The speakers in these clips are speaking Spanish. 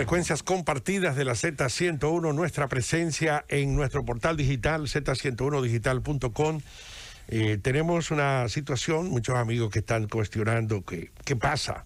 frecuencias compartidas de la Z101, nuestra presencia en nuestro portal digital, z101digital.com. Tenemos una situación, muchos amigos que están cuestionando qué pasa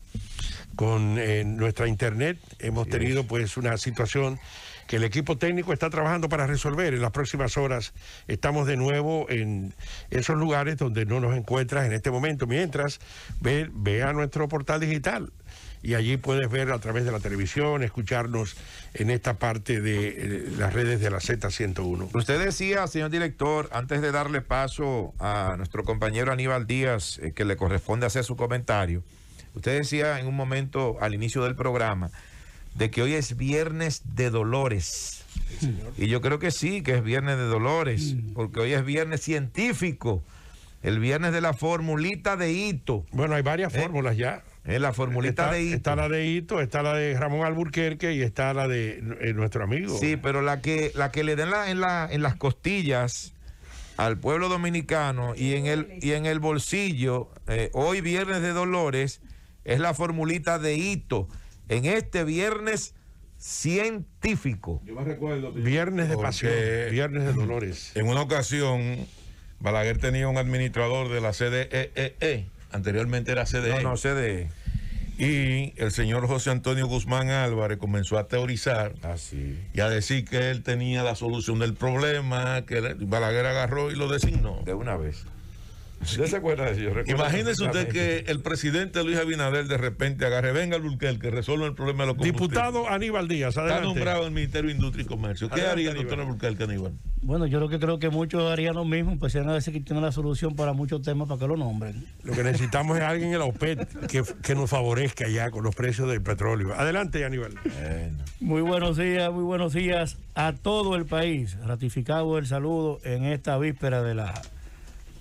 con nuestra internet. Hemos tenido pues una situación que el equipo técnico está trabajando para resolver. En las próximas horas estamos de nuevo en esos lugares donde no nos encuentras en este momento. Mientras, ve a nuestro portal digital y allí puedes ver a través de la televisión, escucharnos en esta parte de las redes de la Z101. Usted decía, señor director, antes de darle paso a nuestro compañero Aníbal Díaz, que le corresponde hacer su comentario, usted decía en un momento al inicio del programa de que hoy es viernes de dolores. Sí, señor. Y yo creo que sí, que es viernes de dolores, porque hoy es viernes científico, el viernes de la formulita de Hito. Bueno, hay varias fórmulas ya. La formulita de Hito. Está la de Hito, está la de Ramón Alburquerque y está la de nuestro amigo. Sí, pero la que le den en las costillas al pueblo dominicano y en el bolsillo, hoy viernes de dolores, es la formulita de Hito. En este viernes científico. Yo me recuerdo. Viernes de pasión, viernes de dolores. En una ocasión, Balaguer tenía un administrador de la CDEE. Anteriormente era CDE. No, CDE. Y el señor José Antonio Guzmán Álvarez comenzó a teorizar y a decir que él tenía la solución del problema, que Balaguer agarró y lo designó. De una vez. ¿Usted se acuerda de eso? Imagínese usted que el presidente Luis Abinader de repente agarre, venga Burkel, que resuelva el problema de los combustibles. Diputado Aníbal Díaz, adelante. Está nombrado en el Ministerio de Industria y Comercio. ¿Qué haría el doctor Burkel, Aníbal? Bueno, yo creo que muchos harían lo mismo, empezarían a decir que tiene la solución para muchos temas para que lo nombren. Lo que necesitamos es alguien en la OPEC que nos favorezca ya con los precios del petróleo. Adelante, Aníbal. Bueno. Muy buenos días a todo el país. Ratificado el saludo en esta víspera de la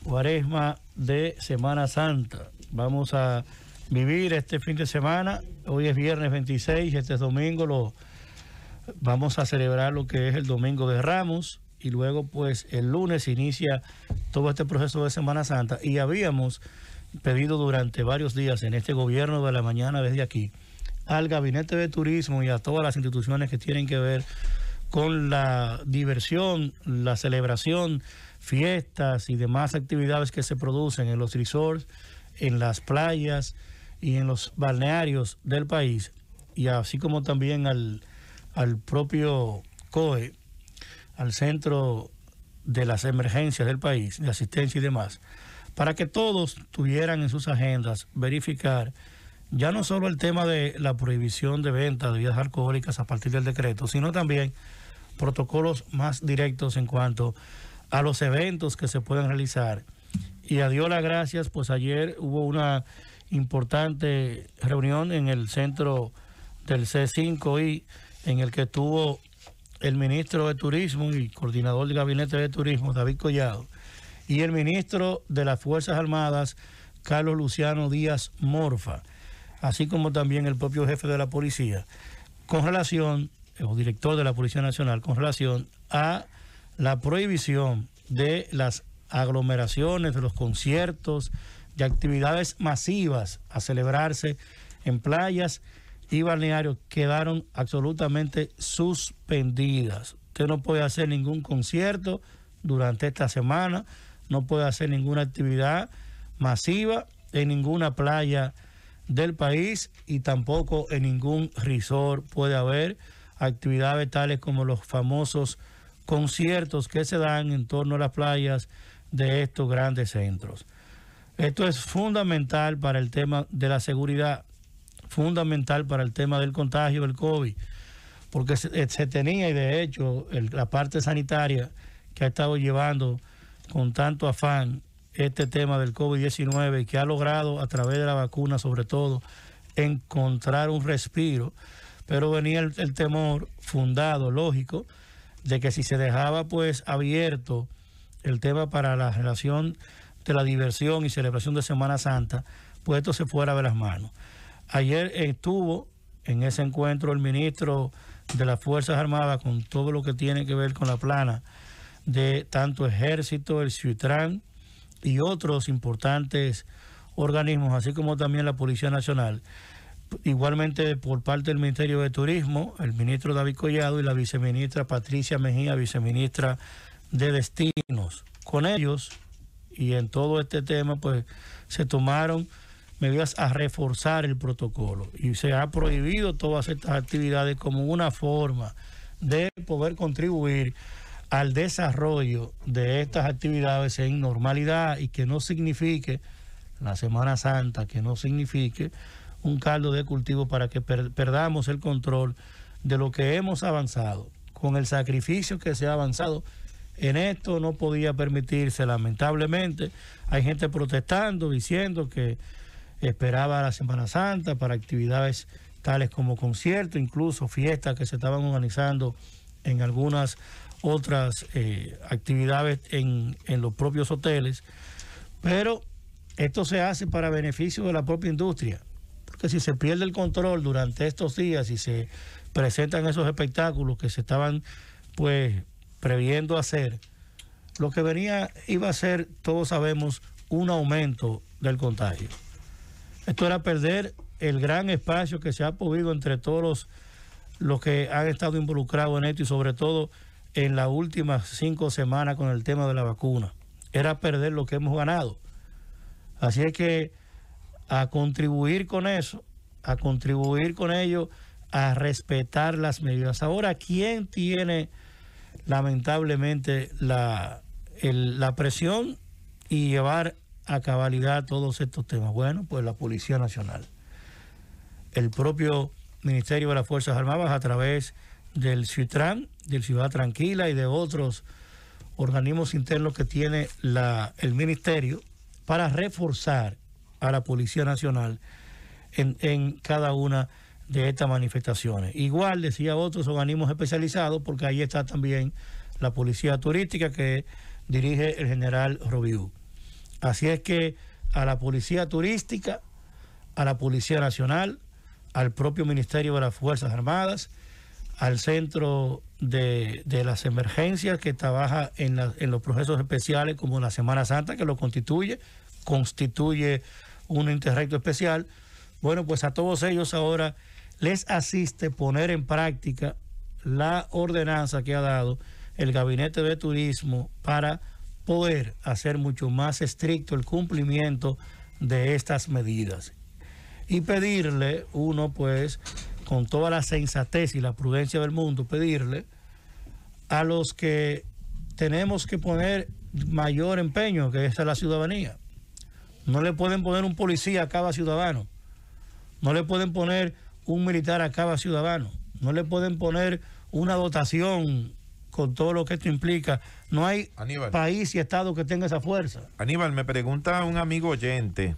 Cuaresma de Semana Santa. Vamos a vivir este fin de semana. Hoy es viernes 26, este es domingo. Vamos a celebrar lo que es el Domingo de Ramos y luego pues el lunes inicia todo este proceso de Semana Santa. Y habíamos pedido durante varios días en este gobierno de la mañana desde aquí al Gabinete de Turismo y a todas las instituciones que tienen que ver con la diversión, la celebración, fiestas y demás actividades que se producen en los resorts, en las playas y en los balnearios del país, y así como también al propio COE, al Centro de las Emergencias del país, de asistencia y demás, para que todos tuvieran en sus agendas verificar ya no solo el tema de la prohibición de venta de bebidas alcohólicas a partir del decreto, sino también protocolos más directos en cuanto a los eventos que se pueden realizar. Y a Dios las gracias, pues ayer hubo una importante reunión en el centro del C5I, en el que estuvo el ministro de Turismo y coordinador del Gabinete de Turismo, David Collado, y el ministro de las Fuerzas Armadas, Carlos Luciano Díaz Morfa, así como también el propio jefe de la policía, con relación, o director de la Policía Nacional, con relación a la prohibición de las aglomeraciones, de los conciertos, de actividades masivas a celebrarse en playas y balnearios quedaron absolutamente suspendidas. Usted no puede hacer ningún concierto durante esta semana, no puede hacer ninguna actividad masiva en ninguna playa del país y tampoco en ningún resort puede haber actividades tales como los famosos conciertos que se dan en torno a las playas de estos grandes centros. Esto es fundamental para el tema de la seguridad, fundamental para el tema del contagio del COVID, porque se tenía, y de hecho la parte sanitaria que ha estado llevando con tanto afán este tema del COVID-19 y que ha logrado a través de la vacuna sobre todo encontrar un respiro, pero venía el temor fundado, lógico, de que si se dejaba pues abierto el tema para la relación de la diversión y celebración de Semana Santa, pues esto se fuera de las manos. Ayer estuvo en ese encuentro el ministro de las Fuerzas Armadas con todo lo que tiene que ver con la plana de tanto Ejército, el CITRAN y otros importantes organismos, así como también la Policía Nacional. Igualmente por parte del Ministerio de Turismo, el ministro David Collado y la viceministra Patricia Mejía, viceministra de Destinos. Con ellos y en todo este tema, pues se tomaron medidas a reforzar el protocolo y se ha prohibido todas estas actividades como una forma de poder contribuir al desarrollo de estas actividades en normalidad y que no signifique la Semana Santa, que no signifique un caldo de cultivo para que perdamos el control de lo que hemos avanzado. Con el sacrificio que se ha avanzado en esto no podía permitirse, lamentablemente. Hay gente protestando, diciendo que esperaba la Semana Santa para actividades tales como conciertos, incluso fiestas que se estaban organizando en algunas otras actividades en los propios hoteles. Pero esto se hace para beneficio de la propia industria, porque si se pierde el control durante estos días y se presentan esos espectáculos que se estaban pues previendo hacer, lo que venía iba a ser, todos sabemos, un aumento del contagio. Esto era perder el gran espacio que se ha podido entre todos los que han estado involucrados en esto y sobre todo en las últimas 5 semanas con el tema de la vacuna. Era perder lo que hemos ganado. Así es que a contribuir con eso, a contribuir con ello, a respetar las medidas. Ahora, ¿quién tiene lamentablemente la presión y llevar a cabalidad todos estos temas? Bueno, pues la Policía Nacional, el propio Ministerio de las Fuerzas Armadas a través del CITRAN, del Ciudad Tranquila y de otros organismos internos que tiene el Ministerio para reforzar a la Policía Nacional en cada una de estas manifestaciones. Igual decía otros organismos especializados, porque ahí está también la Policía Turística que dirige el general Robiú. Así es que a la Policía Turística, a la Policía Nacional, al propio Ministerio de las Fuerzas Armadas, al Centro de las Emergencias que trabaja en los procesos especiales como la Semana Santa, que lo constituye un interrecto especial. Bueno, pues a todos ellos ahora les asiste poner en práctica la ordenanza que ha dado el Gabinete de Turismo para poder hacer mucho más estricto el cumplimiento de estas medidas y pedirle uno, pues, con toda la sensatez y la prudencia del mundo, pedirle a los que tenemos que poner mayor empeño, que esa es la ciudadanía. No le pueden poner un policía a cada ciudadano, no le pueden poner un militar a cada ciudadano, no le pueden poner una dotación con todo lo que esto implica. No hay país y estado que tenga esa fuerza. Aníbal, me pregunta un amigo oyente,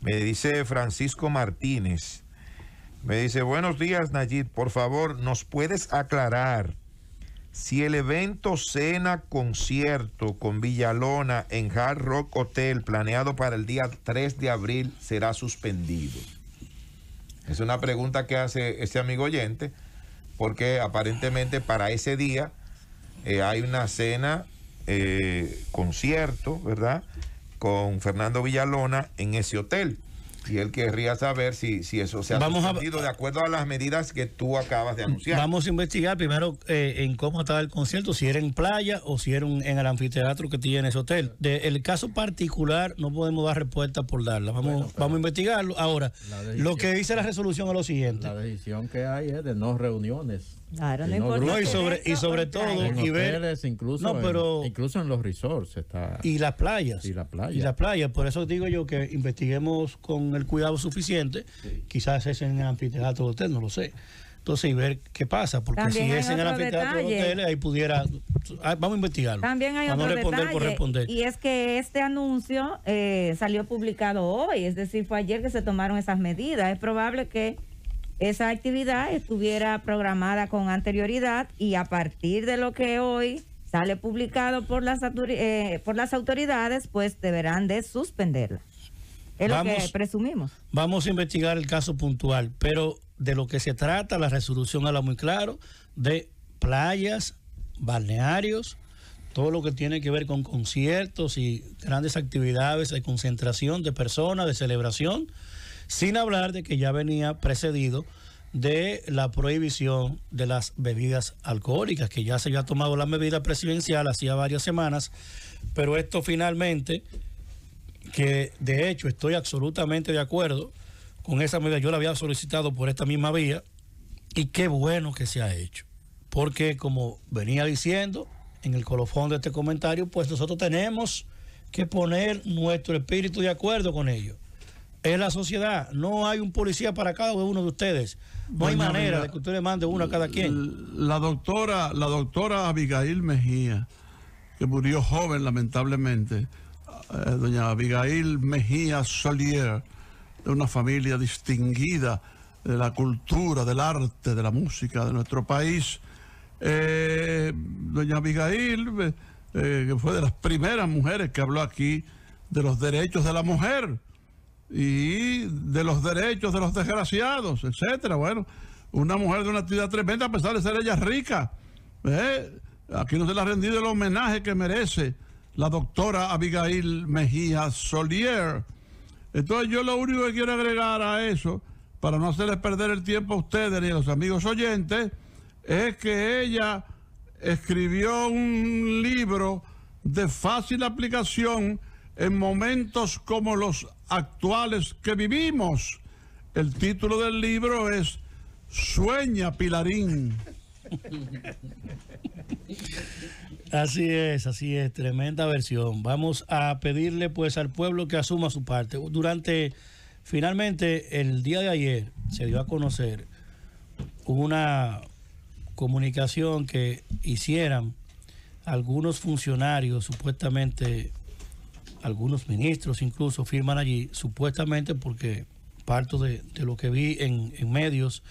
me dice Francisco Martínez, me dice: buenos días, Nayib, por favor, ¿nos puedes aclarar si el evento Cena Concierto con Villalona en Hard Rock Hotel planeado para el día 3 de abril será suspendido? Es una pregunta que hace ese amigo oyente, porque aparentemente para ese día hay una cena, concierto, ¿verdad?, con Fernando Villalona en ese hotel. Y él querría saber si eso se ha suspendido de acuerdo a las medidas que tú acabas de anunciar. Vamos a investigar primero en cómo estaba el concierto, si era en playa o si era en el anfiteatro que tiene ese hotel. El caso particular no podemos dar respuesta por darla. Vamos a investigarlo. Ahora, lo que dice la resolución es lo siguiente. La decisión que hay es de no reuniones. Claro, no, y sobre todo en hoteles, incluso en los resorts está, y las playas. Por eso digo yo que investiguemos con el cuidado suficiente. Sí. Quizás es en el anfiteatro del hotel, no lo sé. Entonces, y ver qué pasa, porque también si es en el anfiteatro del hotel, ahí pudiera, vamos a investigarlo. También hay otro detalle, y es que este anuncio salió publicado hoy, es decir, fue ayer que se tomaron esas medidas. Es probable que esa actividad estuviera programada con anterioridad y a partir de lo que hoy sale publicado por las autoridades, pues deberán de suspenderla. Es lo que presumimos. Vamos a investigar el caso puntual, pero de lo que se trata, la resolución habla muy claro de playas, balnearios, todo lo que tiene que ver con conciertos y grandes actividades de concentración de personas, de celebración. Sin hablar de que ya venía precedido de la prohibición de las bebidas alcohólicas, que ya se había tomado la medida presidencial hacía varias semanas, pero esto finalmente, que de hecho estoy absolutamente de acuerdo con esa medida, yo la había solicitado por esta misma vía, y qué bueno que se ha hecho, porque como venía diciendo en el colofón de este comentario, pues nosotros tenemos que poner nuestro espíritu de acuerdo con ello. Es la sociedad, no hay un policía para cada uno de ustedes. No hay manera de que usted le mande uno a cada quien. La doctora Abigail Mejía, que murió joven lamentablemente, doña Abigail Mejía Solier, de una familia distinguida de la cultura, del arte, de la música de nuestro país. Doña Abigail, que fue de las primeras mujeres que habló aquí de los derechos de la mujer y de los derechos de los desgraciados, etcétera. Bueno, una mujer de una actividad tremenda, a pesar de ser ella rica. Aquí no se le ha rendido el homenaje que merece la doctora Abigail Mejía Solier. Entonces, yo lo único que quiero agregar a eso, para no hacerles perder el tiempo a ustedes ni a los amigos oyentes, es que ella escribió un libro de fácil aplicación en momentos como los actuales que vivimos. El título del libro es Sueña, Pilarín. Así es, tremenda versión. Vamos a pedirle pues al pueblo que asuma su parte. Finalmente, el día de ayer se dio a conocer una comunicación que hicieran algunos funcionarios, supuestamente, algunos ministros incluso firman allí, supuestamente, porque parto de lo que vi en medios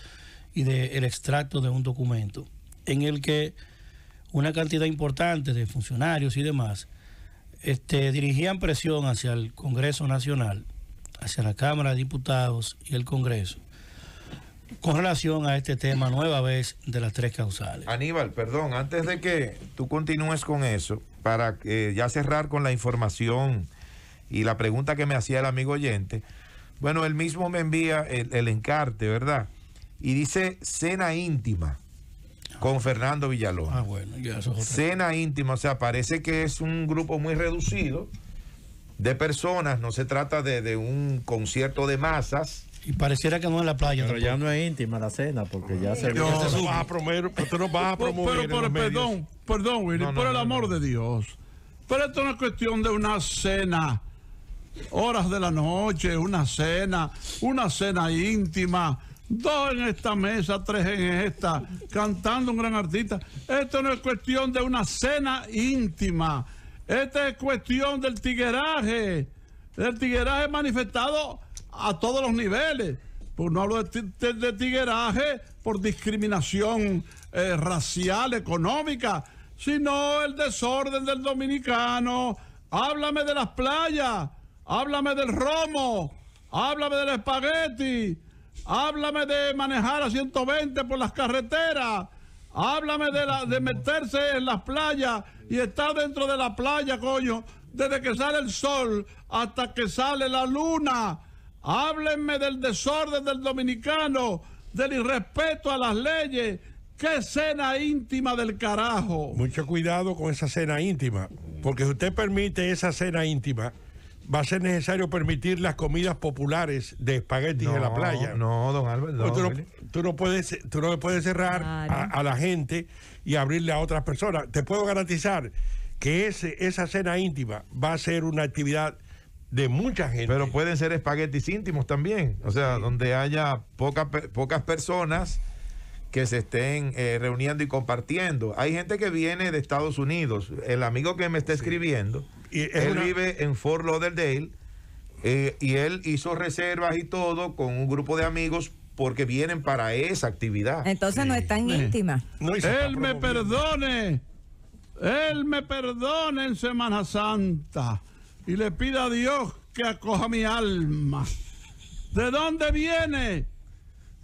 y del extracto de un documento, en el que una cantidad importante de funcionarios y demás dirigían presión hacia el Congreso Nacional, hacia la Cámara de Diputados y el Congreso, con relación a este tema nueva vez de las tres causales. Aníbal, perdón, antes de que tú continúes con eso, para ya cerrar con la información y la pregunta que me hacía el amigo oyente, bueno, él mismo me envía el encarte, ¿verdad? Y dice cena íntima con Fernando Villalona. Ah, bueno, ya eso es cena íntima, o sea, parece que es un grupo muy reducido de personas, no se trata de un concierto de masas. Y pareciera que no en la playa. Pero ya no es íntima la cena, porque ya se... Dios, no, tú vas a promover, Perdón, Willy, por el amor de Dios. Pero esto no es cuestión de una cena, horas de la noche, una cena íntima, dos en esta mesa, tres en esta, cantando un gran artista. Esto no es cuestión de una cena íntima. Esta es cuestión del tigueraje manifestado a todos los niveles. Pues no hablo de tigueraje por discriminación racial, económica, sino el desorden del dominicano. Háblame de las playas, háblame del romo, háblame del espagueti, háblame de manejar a 120 por las carreteras, háblame de meterse en las playas y estar dentro de la playa, coño, desde que sale el sol hasta que sale la luna. Háblenme del desorden del dominicano, del irrespeto a las leyes. ¡Qué cena íntima del carajo! Mucho cuidado con esa cena íntima, porque si usted permite esa cena íntima, va a ser necesario permitir las comidas populares de espaguetis en la playa. No, don Álvaro, no, tú no puedes cerrar a la gente y abrirle a otras personas. Te puedo garantizar que esa cena íntima va a ser una actividad de mucha gente. Pero pueden ser espaguetis íntimos también, o sea, sí, donde haya pocas personas que se estén reuniendo y compartiendo. Hay gente que viene de Estados Unidos. El amigo que me está escribiendo, y él vive en Fort Lauderdale, y él hizo reservas y todo con un grupo de amigos porque vienen para esa actividad. Entonces no es tan íntima. No, él me perdone en Semana Santa, y le pida a Dios que acoja mi alma. ¿De dónde viene?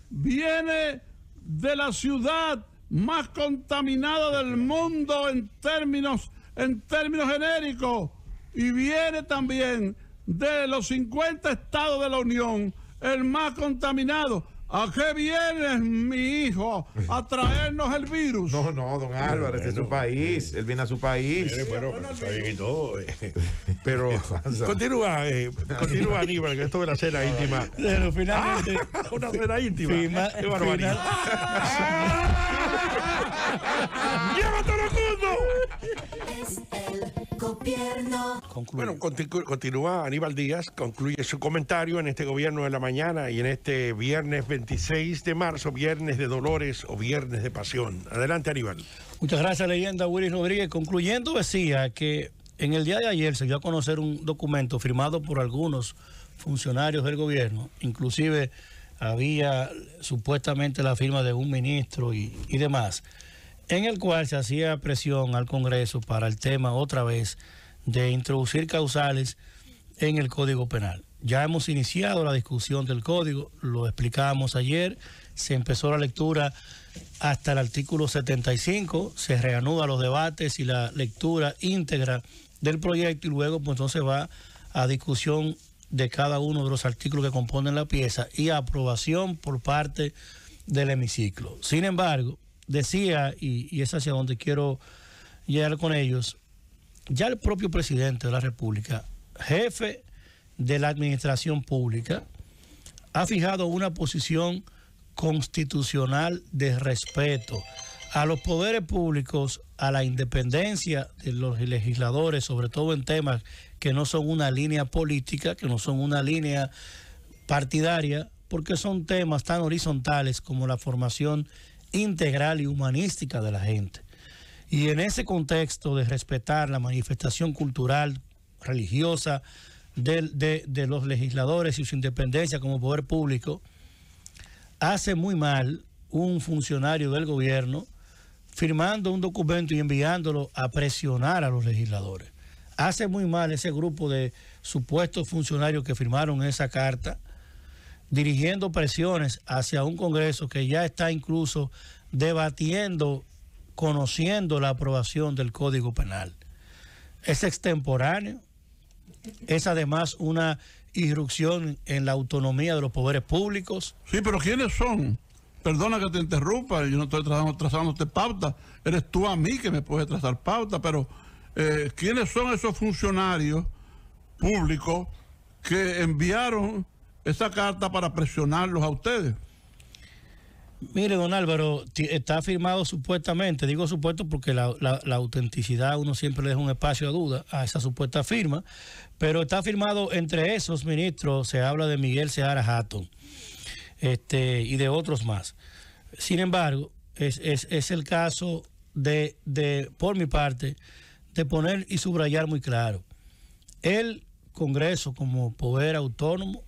Viene de la ciudad más contaminada del mundo en términos genéricos, y viene también de los 50 estados de la Unión el más contaminado. ¿A qué vienes, mi hijo, a traernos el virus? No, no, don Álvarez, bueno, es su país. Él viene a su país. Bueno, está bien y todo. Pero continúa, Aníbal, que esto de la cena íntima. Pero finalmente, una cena íntima. Qué barbaridad. ¡Llévatelo, Cundo! Bueno, continúa Aníbal Díaz, concluye su comentario en este Gobierno de la Mañana y en este viernes 26 de marzo, viernes de dolores o viernes de pasión. Adelante, Aníbal. Muchas gracias, leyenda Willis Rodríguez. Concluyendo, decía que en el día de ayer se dio a conocer un documento firmado por algunos funcionarios del gobierno, inclusive había supuestamente la firma de un ministro y demás, en el cual se hacía presión al Congreso para el tema otra vez de introducir causales en el Código Penal. Ya hemos iniciado la discusión del Código, lo explicábamos ayer, se empezó la lectura hasta el artículo 75, se reanudan los debates y la lectura íntegra del proyecto y luego pues entonces va a discusión de cada uno de los artículos que componen la pieza y aprobación por parte del hemiciclo. Sin embargo, decía, y es hacia donde quiero llegar con ellos, ya el propio presidente de la República, jefe de la administración pública, ha fijado una posición constitucional de respeto a los poderes públicos, a la independencia de los legisladores, sobre todo en temas que no son una línea política, que no son una línea partidaria, porque son temas tan horizontales como la formación integral y humanística de la gente. Y en ese contexto de respetar la manifestación cultural, religiosa de los legisladores y su independencia como poder público, hace muy mal un funcionario del gobierno firmando un documento y enviándolo a presionar a los legisladores. Hace muy mal ese grupo de supuestos funcionarios que firmaron esa carta, dirigiendo presiones hacia un Congreso que ya está incluso debatiendo, conociendo la aprobación del Código Penal. Es extemporáneo, es además una irrupción en la autonomía de los poderes públicos. Sí, pero ¿quiénes son? Perdona que te interrumpa, yo no estoy trazándote pauta, eres tú a mí que me puedes trazar pauta, pero ¿quiénes son esos funcionarios públicos que enviaron esa carta para presionarlos a ustedes? Mire, don Álvaro, está firmado supuestamente, digo supuesto porque la autenticidad uno siempre le deja un espacio a duda a esa supuesta firma, pero está firmado entre esos ministros, se habla de Miguel Seara Hatton y de otros más. Sin embargo, es el caso de, por mi parte, de poner y subrayar muy claro, el Congreso como poder autónomo,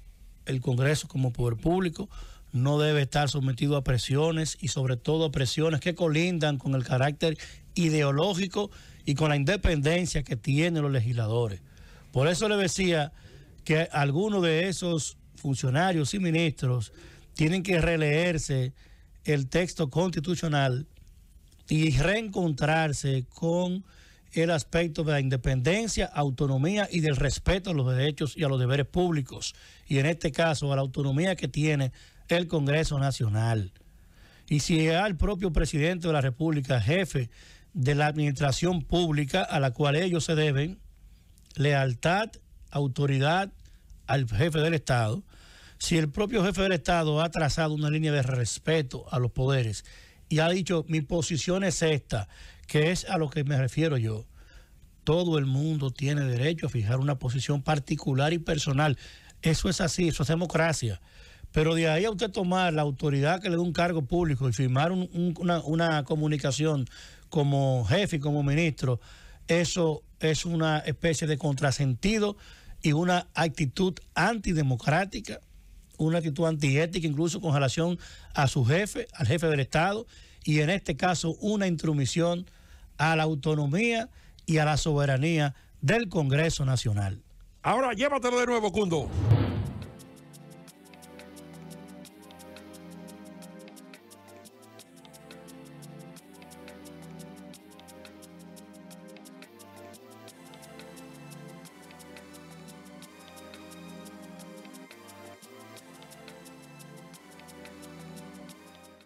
el Congreso como poder público no debe estar sometido a presiones y sobre todo a presiones que colindan con el carácter ideológico y con la independencia que tienen los legisladores. Por eso le decía que algunos de esos funcionarios y ministros tienen que releerse el texto constitucional y reencontrarse con el aspecto de la independencia, autonomía y del respeto a los derechos y a los deberes públicos, y en este caso a la autonomía que tiene el Congreso Nacional. Y si al propio presidente de la República, jefe de la administración pública a la cual ellos se deben, lealtad, autoridad al jefe del Estado, si el propio jefe del Estado ha trazado una línea de respeto a los poderes y ha dicho mi posición es esta, que es a lo que me refiero yo. Todo el mundo tiene derecho a fijar una posición particular y personal. Eso es así, eso es democracia. Pero de ahí a usted tomar la autoridad que le da un cargo público y firmar una comunicación como jefe y como ministro, eso es una especie de contrasentido y una actitud antidemocrática, una actitud antiética incluso con relación a su jefe, al jefe del Estado, y en este caso una intromisión a la autonomía y a la soberanía del Congreso Nacional. Ahora llévatelo de nuevo, Cundo.